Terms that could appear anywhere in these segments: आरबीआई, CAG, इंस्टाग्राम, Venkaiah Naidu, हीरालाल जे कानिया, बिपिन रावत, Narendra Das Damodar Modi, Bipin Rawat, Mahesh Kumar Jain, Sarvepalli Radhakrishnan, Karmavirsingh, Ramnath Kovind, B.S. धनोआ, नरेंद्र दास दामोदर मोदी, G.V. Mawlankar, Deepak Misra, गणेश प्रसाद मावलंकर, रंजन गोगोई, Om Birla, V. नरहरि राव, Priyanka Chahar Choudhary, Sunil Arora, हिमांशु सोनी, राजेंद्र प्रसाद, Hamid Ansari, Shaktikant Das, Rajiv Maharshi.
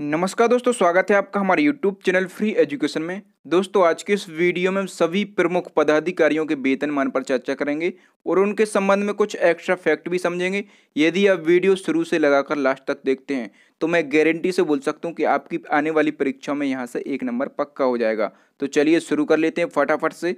नमस्कार दोस्तों, स्वागत है आपका हमारे YouTube चैनल फ्री एजुकेशन में। दोस्तों आज के इस वीडियो में हम सभी प्रमुख पदाधिकारियों के वेतनमान पर चर्चा करेंगे और उनके संबंध में कुछ एक्स्ट्रा फैक्ट भी समझेंगे। यदि आप वीडियो शुरू से लगाकर लास्ट तक देखते हैं तो मैं गारंटी से बोल सकता हूं कि आपकी आने वाली परीक्षा में यहाँ से एक नंबर पक्का हो जाएगा। तो चलिए शुरू कर लेते हैं फटाफट से।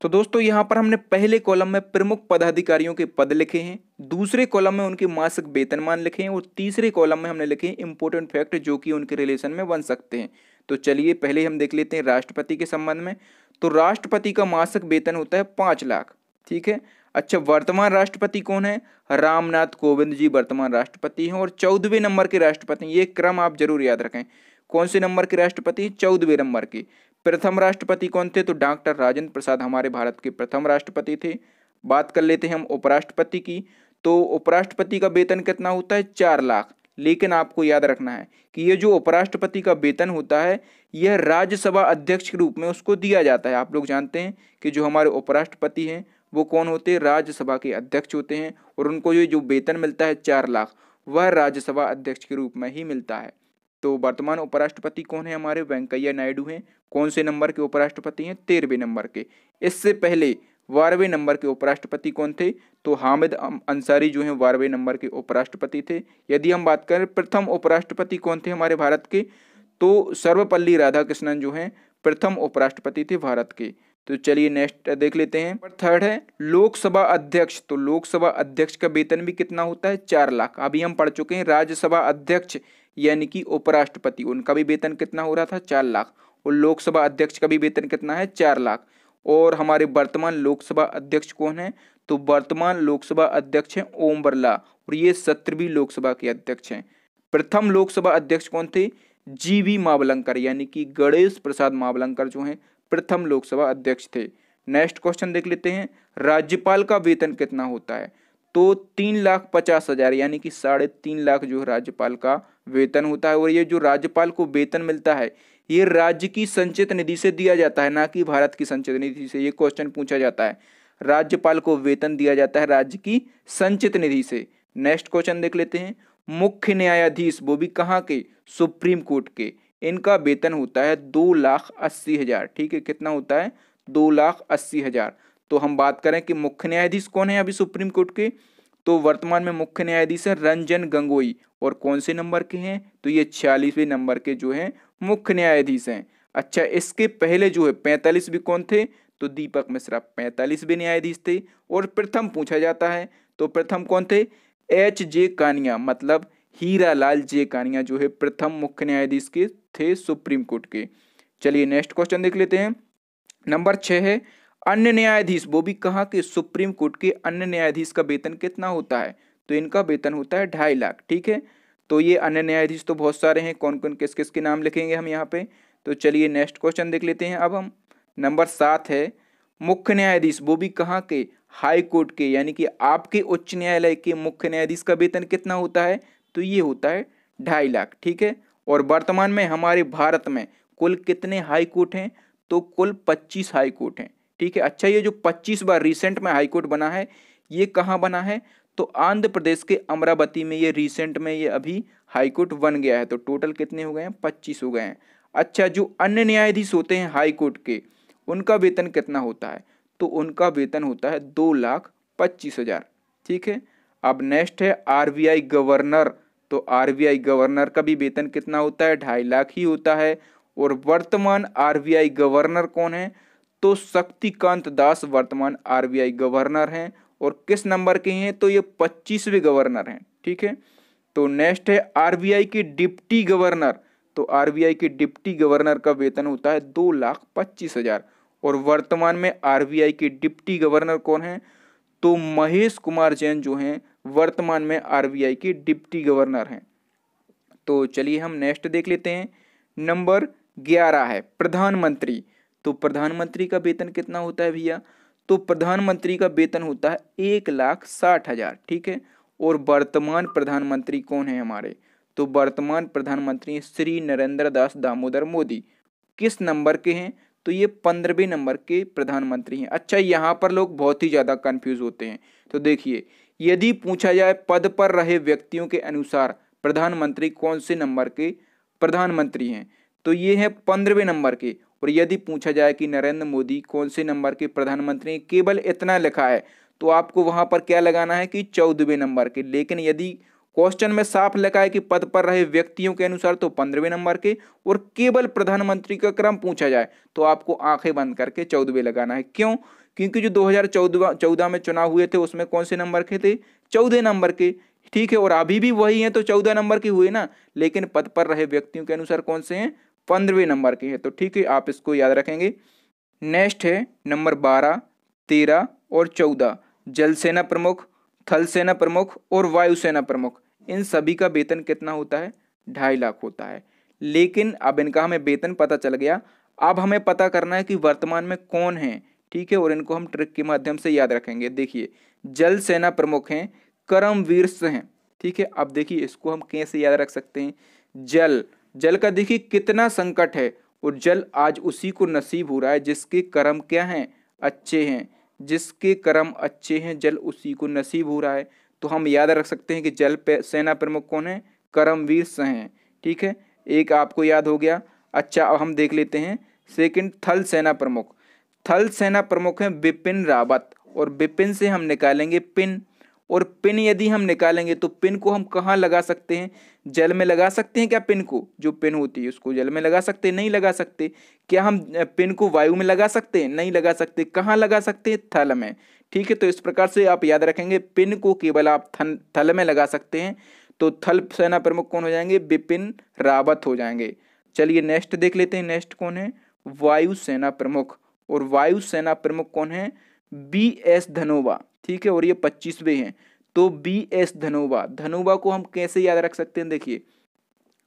तो दोस्तों यहाँ पर हमने पहले कॉलम में प्रमुख पदाधिकारियों के पद लिखे हैं, दूसरे कॉलम में उनके मासिक वेतनमान लिखे हैं और तीसरे कॉलम में हमने लिखे हैं इंपॉर्टेंट फैक्ट जो कि उनके रिलेशन में बन सकते हैं। तो चलिए पहले हम देख लेते हैं राष्ट्रपति के संबंध में। तो राष्ट्रपति का मासिक वेतन होता है 5 लाख, ठीक है। अच्छा, वर्तमान राष्ट्रपति कौन है? रामनाथ कोविंद जी वर्तमान राष्ट्रपति हैं और 14वें नंबर के राष्ट्रपति। ये क्रम आप जरूर याद रखें, कौन से नंबर के राष्ट्रपति? 14वें नंबर के। प्रथम राष्ट्रपति कौन थे? तो डॉक्टर राजेंद्र प्रसाद हमारे भारत के प्रथम राष्ट्रपति थे। बात कर लेते हैं हम उपराष्ट्रपति की। तो उपराष्ट्रपति का वेतन कितना होता है? 4 लाख। लेकिन आपको याद रखना है कि ये जो उपराष्ट्रपति का वेतन होता है यह राज्यसभा अध्यक्ष के रूप में उसको दिया जाता है। आप लोग जानते हैं कि जो हमारे उपराष्ट्रपति हैं वो कौन होते हैं? राज्यसभा के अध्यक्ष होते हैं और उनको ये जो वेतन मिलता है 4 लाख, वह राज्यसभा अध्यक्ष के रूप में ही मिलता है। तो वर्तमान उपराष्ट्रपति कौन है? हमारे वेंकैया नायडू हैं। कौन से नंबर के उपराष्ट्रपति हैं? 13वें नंबर के। इससे पहले 12वें नंबर के उपराष्ट्रपति कौन थे? तो हामिद अंसारी जो हैं 12वें नंबर के उपराष्ट्रपति थे। यदि हम बात करें प्रथम उपराष्ट्रपति कौन थे हमारे भारत के, तो सर्वपल्ली राधाकृष्णन जो हैं प्रथम उपराष्ट्रपति थे भारत के। तो चलिए नेक्स्ट देख लेते हैं। थर्ड है लोकसभा अध्यक्ष। तो लोकसभा अध्यक्ष का वेतन भी कितना होता है? 4 लाख। अभी हम पढ़ चुके हैं राज्यसभा अध्यक्ष यानी कि उपराष्ट्रपति, उनका भी वेतन कितना हो रहा था? 4 लाख। और लोकसभा अध्यक्ष का भी वेतन कितना है? 4 लाख। और हमारे वर्तमान लोकसभा अध्यक्ष कौन है? तो वर्तमान लोकसभा अध्यक्ष हैं ओम बिरला और ये 17वीं लोकसभा के अध्यक्ष हैं। प्रथम लोकसभा अध्यक्ष कौन थे? जी.वी. मावलंकर यानी कि गणेश प्रसाद मावलंकर जो हैं प्रथम लोकसभा अध्यक्ष थे। नेक्स्ट क्वेश्चन देख लेते हैं। राज्यपाल का वेतन कितना होता है? तो 3,50,000 यानी कि 3.5 लाख जो राज्यपाल का वेतन होता है। और ये जो राज्यपाल को वेतन मिलता है ये राज्य की संचित निधि से दिया जाता है, ना कि भारत की संचित निधि से। ये क्वेश्चन पूछा जाता है, राज्यपाल को वेतन दिया जाता है राज्य की संचित निधि से। नेक्स्ट क्वेश्चन देख लेते हैं। मुख्य न्यायाधीश, वो भी कहाँ के? सुप्रीम कोर्ट के। इनका वेतन होता है 2,80,000, ठीक है। कितना होता है? 2,80,000। तो हम बात करें कि मुख्य न्यायाधीश कौन है अभी सुप्रीम कोर्ट के, तो वर्तमान में मुख्य न्यायाधीश है रंजन गोगोई और कौन से नंबर के हैं? तो ये 46वें नंबर के जो हैं मुख्य न्यायाधीश हैं। अच्छा, इसके पहले जो है 45वें कौन थे? तो दीपक मिश्रा 45वें न्यायाधीश थे। और प्रथम पूछा जाता है, तो प्रथम कौन थे? H.J. कानिया, मतलब हीरालाल जे कानिया जो है प्रथम मुख्य न्यायाधीश के थे सुप्रीम कोर्ट के। चलिए नेक्स्ट क्वेश्चन देख लेते हैं। नंबर 6 है अन्य न्यायाधीश, वो भी कहाँ के? सुप्रीम कोर्ट के। अन्य न्यायाधीश का वेतन कितना होता है? तो इनका वेतन होता है 2.5 लाख, ठीक है। तो ये अन्य न्यायाधीश तो बहुत सारे हैं, कौन कौन किस किस के नाम लिखेंगे हम यहाँ पे। तो चलिए नेक्स्ट क्वेश्चन देख लेते हैं। अब हम नंबर 7 है मुख्य न्यायाधीश, वो भी कहाँ के? हाई कोर्ट के, यानी कि आपके उच्च न्यायालय के मुख्य न्यायाधीश का वेतन कितना होता है? तो ये होता है 2.5 लाख, ठीक है। और वर्तमान में हमारे भारत में कुल कितने हाई कोर्ट हैं? तो कुल 25 हाई कोर्ट हैं, ठीक है। अच्छा, ये जो 25 बार रिसेंट में हाई कोर्ट बना है ये कहाँ बना है? तो आंध्र प्रदेश के अमरावती में ये रिसेंट में ये अभी हाई कोर्ट बन गया है। तो टोटल कितने हो गए हैं? 25 हो गए हैं। अच्छा, जो अन्य न्यायाधीश होते हैं हाई कोर्ट के उनका वेतन कितना होता है? तो उनका वेतन होता है 2,25,000, ठीक है। अब नेक्स्ट है आरबीआई गवर्नर। तो आरबीआई गवर्नर का भी वेतन कितना होता है? 2.5 लाख ही होता है। और वर्तमान आरबीआई गवर्नर कौन है? तो शक्तिकांत दास वर्तमान आरबीआई गवर्नर हैं और किस नंबर के हैं? तो ये 25वें गवर्नर हैं, ठीक है। तो नेक्स्ट है आरबीआई के डिप्टी गवर्नर। तो आरबीआई के डिप्टी गवर्नर का वेतन होता है 2,25,000 और वर्तमान में आरबीआई के डिप्टी गवर्नर कौन हैं? तो महेश कुमार जैन जो हैं वर्तमान में आरबीआई के डिप्टी गवर्नर हैं। तो चलिए हम नेक्स्ट देख लेते हैं। नंबर 11 है प्रधानमंत्री। तो प्रधानमंत्री का वेतन कितना होता है भैया? तो प्रधानमंत्री का वेतन होता है 1,60,000, ठीक है। और वर्तमान प्रधानमंत्री कौन है हमारे? तो वर्तमान प्रधानमंत्री श्री नरेंद्र दास दामोदर मोदी। किस नंबर के हैं? तो ये 15वें नंबर के प्रधानमंत्री हैं। अच्छा, यहाँ पर लोग बहुत ही ज़्यादा कंफ्यूज होते हैं। तो देखिए, यदि पूछा जाए पद पर रहे व्यक्तियों के अनुसार प्रधानमंत्री कौन से नंबर के प्रधानमंत्री हैं, तो ये हैं 15वें नंबर के। और यदि पूछा जाए कि नरेंद्र मोदी कौन से नंबर के प्रधानमंत्री, केवल इतना लिखा है तो आपको वहाँ पर क्या लगाना है कि 14वें नंबर के। लेकिन यदि क्वेश्चन में साफ लिखा है कि पद पर रहे व्यक्तियों के अनुसार तो 15वें नंबर के, और केवल प्रधानमंत्री का क्रम पूछा जाए तो आपको आंखें बंद करके 14वें लगाना है। क्यों? क्योंकि जो 2014 में चुनाव हुए थे उसमें कौन से नंबर के थे? 14 नंबर के, ठीक है। और अभी भी वही हैं तो 14 नंबर के हुए ना, लेकिन पद पर रहे व्यक्तियों के अनुसार कौन से हैं? 15वें नंबर के हैं। तो ठीक है, आप इसको याद रखेंगे। नेक्स्ट है नंबर 12, 13 और 14, जल सेना प्रमुख, थल सेना प्रमुख और वायुसेना प्रमुख। इन सभी का वेतन कितना होता है? 2.5 लाख होता है। लेकिन अब इनका हमें वेतन पता चल गया, अब हमें पता करना है कि वर्तमान में कौन है, ठीक है। और इनको हम ट्रिक के माध्यम से याद रखेंगे। देखिए, जल सेना प्रमुख हैं करमवीर सिंह, ठीक है। अब देखिए इसको हम कैसे याद रख सकते हैं। जल का देखिए कितना संकट है, और जल आज उसी को नसीब हो रहा है जिसके कर्म क्या हैं? अच्छे हैं। जिसके कर्म अच्छे हैं जल उसी को नसीब हो रहा है। तो हम याद रख सकते हैं कि जल सेना प्रमुख कौन है? करमवीर सिंह हैं, ठीक है। एक आपको याद हो गया। अच्छा, अब हम देख लेते हैं सेकंड, थल सेना प्रमुख। थल सेना प्रमुख हैं बिपिन रावत, और बिपिन से हम निकालेंगे पिन, और पिन यदि हम निकालेंगे तो पिन को हम कहाँ लगा सकते हैं? जल में लगा सकते हैं क्या? पिन को, जो पिन होती है उसको जल में लगा सकते हैं? नहीं लगा सकते। क्या हम पिन को वायु में लगा सकते हैं? नहीं लगा सकते। कहाँ लगा सकते हैं? थल में, ठीक है। तो इस प्रकार से आप याद रखेंगे, पिन को केवल आप थल में लगा सकते हैं। तो थल सेना प्रमुख कौन हो जाएंगे? बिपिन रावत हो जाएंगे। चलिए नेक्स्ट देख लेते हैं। नेक्स्ट कौन है? वायुसेना प्रमुख, और वायुसेना प्रमुख कौन है? B.S. धनोआ, ठीक है। और ये 25वें हैं। तो B.S. धनोआ को हम कैसे याद रख सकते हैं? देखिए,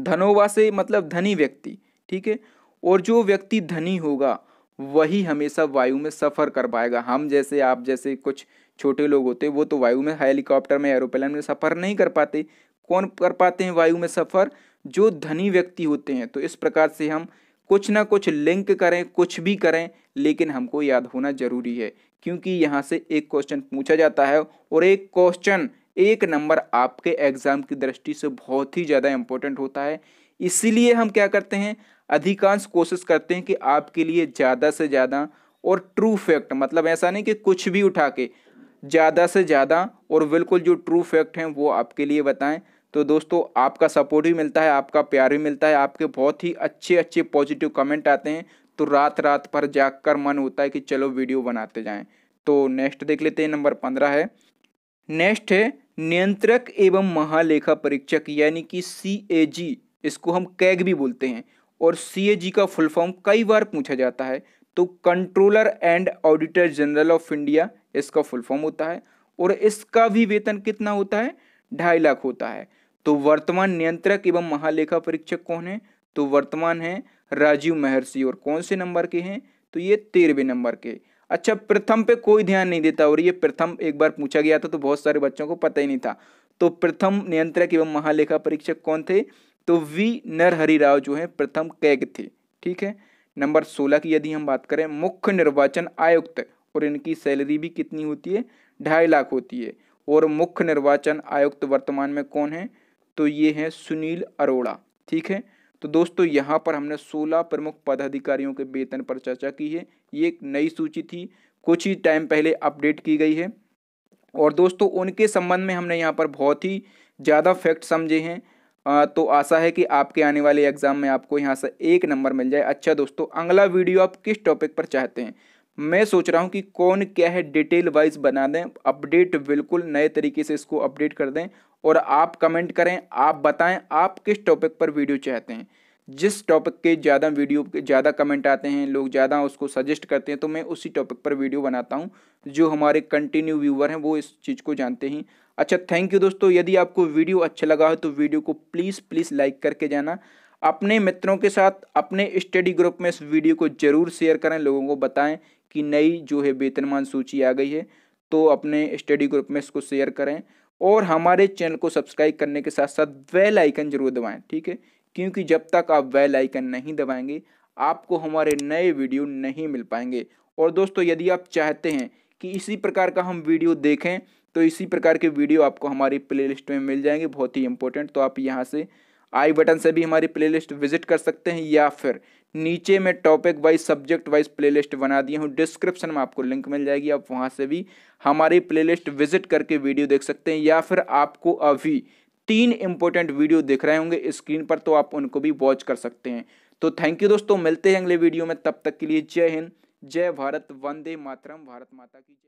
धनोआ से मतलब धनी व्यक्ति, ठीक है। और जो व्यक्ति धनी होगा वही हमेशा वायु में सफ़र कर पाएगा। हम जैसे, आप जैसे कुछ छोटे लोग होते हैं वो तो वायु में, हेलीकॉप्टर में, एरोप्लेन में सफ़र नहीं कर पाते। कौन कर पाते हैं वायु में सफ़र? जो धनी व्यक्ति होते हैं। तो इस प्रकार से हम कुछ ना कुछ लिंक करें, कुछ भी करें, लेकिन हमको याद होना जरूरी है, क्योंकि यहाँ से एक क्वेश्चन पूछा जाता है, और एक क्वेश्चन, एक नंबर आपके एग्जाम की दृष्टि से बहुत ही ज़्यादा इम्पोर्टेंट होता है। इसीलिए हम क्या करते हैं, अधिकांश कोशिश करते हैं कि आपके लिए ज़्यादा से ज़्यादा और ट्रू फैक्ट, मतलब ऐसा नहीं कि कुछ भी उठा के, ज़्यादा से ज़्यादा और बिल्कुल जो ट्रू फैक्ट हैं वो आपके लिए बताएं। तो दोस्तों आपका सपोर्ट भी मिलता है, आपका प्यार भी मिलता है, आपके बहुत ही अच्छे अच्छे पॉजिटिव कमेंट आते हैं, तो रात पर जाकर मन होता है कि चलो वीडियो बनाते जाएं। तो नेक्स्ट देख लेते हैं, नंबर 15 है। नेक्स्ट है नियंत्रक एवं महालेखा परीक्षक, यानी कि CAG, इसको हम कैग भी बोलते हैं। और CAG का फुल फॉर्म कई बार पूछा जाता है, तो controller and auditor general of India इसका फुल फॉर्म होता है। और इसका भी वेतन कितना होता है? 2.5 लाख होता है। तो वर्तमान नियंत्रक एवं महालेखा परीक्षक कौन है? तो वर्तमान है राजीव महर्षि, और कौन से नंबर के हैं? तो ये 13वें नंबर के। अच्छा, प्रथम पे कोई ध्यान नहीं देता, और ये प्रथम एक बार पूछा गया था तो बहुत सारे बच्चों को पता ही नहीं था। तो प्रथम नियंत्रक एवं महालेखा परीक्षक कौन थे? तो V. नरहरि राव जो है प्रथम कैग थे, ठीक है। नंबर 16 की यदि हम बात करें, मुख्य निर्वाचन आयुक्त, और इनकी सैलरी भी कितनी होती है? 2.5 लाख होती है। और मुख्य निर्वाचन आयुक्त वर्तमान में कौन है? तो ये हैं सुनील अरोड़ा, ठीक है। तो दोस्तों यहाँ पर हमने 16 प्रमुख पदाधिकारियों के वेतन पर चर्चा की है। ये एक नई सूची थी, कुछ ही टाइम पहले अपडेट की गई है, और दोस्तों उनके संबंध में हमने यहाँ पर बहुत ही ज़्यादा फैक्ट समझे हैं। तो आशा है कि आपके आने वाले एग्जाम में आपको यहाँ से एक नंबर मिल जाए। अच्छा दोस्तों, अगला वीडियो आप किस टॉपिक पर चाहते हैं? मैं सोच रहा हूँ कि कौन क्या है डिटेल वाइज बना दें, अपडेट बिल्कुल नए तरीके से इसको अपडेट कर दें। और आप कमेंट करें, आप बताएं आप किस टॉपिक पर वीडियो चाहते हैं। जिस टॉपिक के ज़्यादा वीडियो के ज़्यादा कमेंट आते हैं, लोग ज़्यादा उसको सजेस्ट करते हैं, तो मैं उसी टॉपिक पर वीडियो बनाता हूं। जो हमारे कंटिन्यू व्यूअर हैं वो इस चीज़ को जानते हैं। अच्छा, थैंक यू दोस्तों। यदि आपको वीडियो अच्छा लगा हो तो वीडियो को प्लीज़ लाइक करके जाना। अपने मित्रों के साथ, अपने स्टडी ग्रुप में इस वीडियो को ज़रूर शेयर करें, लोगों को बताएं कि नई जो है वेतनमान सूची आ गई है, तो अपने स्टडी ग्रुप में इसको शेयर करें। और हमारे चैनल को सब्सक्राइब करने के साथ साथ बेल आइकन जरूर दबाएं, ठीक है। क्योंकि जब तक आप बेल आइकन नहीं दबाएंगे आपको हमारे नए वीडियो नहीं मिल पाएंगे। और दोस्तों यदि आप चाहते हैं कि इसी प्रकार का हम वीडियो देखें, तो इसी प्रकार के वीडियो आपको हमारी प्लेलिस्ट में मिल जाएंगे, बहुत ही इंपॉर्टेंट। तो आप यहाँ से आई बटन से भी हमारी प्लेलिस्ट विजिट कर सकते हैं, या फिर नीचे में topic wise subject wise playlist बना दिए हूँ, डिस्क्रिप्शन में आपको लिंक मिल जाएगी, आप वहाँ से भी हमारी प्लेलिस्ट विजिट करके वीडियो देख सकते हैं। या फिर आपको अभी 3 इंपॉर्टेंट वीडियो दिख रहे होंगे स्क्रीन पर, तो आप उनको भी वॉच कर सकते हैं। तो थैंक यू दोस्तों, मिलते हैं अगले वीडियो में, तब तक के लिए जय हिंद, जय भारत, वंदे मातरम, भारत माता की जय।